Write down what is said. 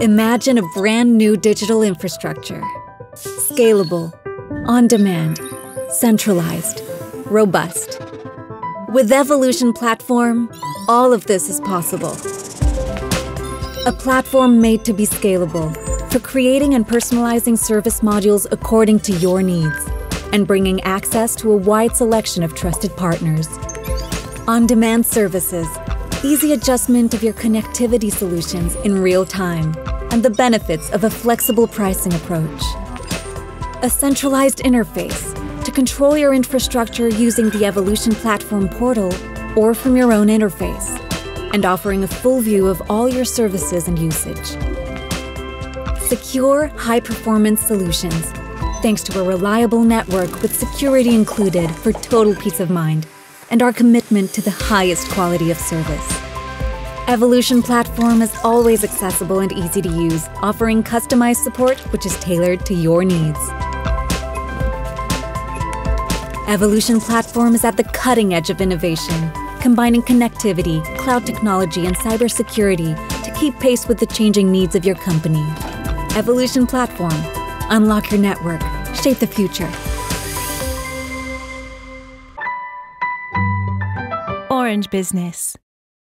Imagine a brand new digital infrastructure. Scalable, on-demand, centralized, robust. With Evolution Platform, all of this is possible. A platform made to be scalable for creating and personalizing service modules according to your needs and bringing access to a wide selection of trusted partners. On-demand services, easy adjustment of your connectivity solutions in real time, and the benefits of a flexible pricing approach. A centralized interface to control your infrastructure using the Evolution Platform portal or from your own interface, and offering a full view of all your services and usage. Secure, high-performance solutions, thanks to a reliable network with security included for total peace of mind and our commitment to the highest quality of service. Evolution Platform is always accessible and easy to use, offering customized support which is tailored to your needs. Evolution Platform is at the cutting edge of innovation, combining connectivity, cloud technology, and cybersecurity to keep pace with the changing needs of your company. Evolution Platform. Unlock your network. Shape the future. Orange Business.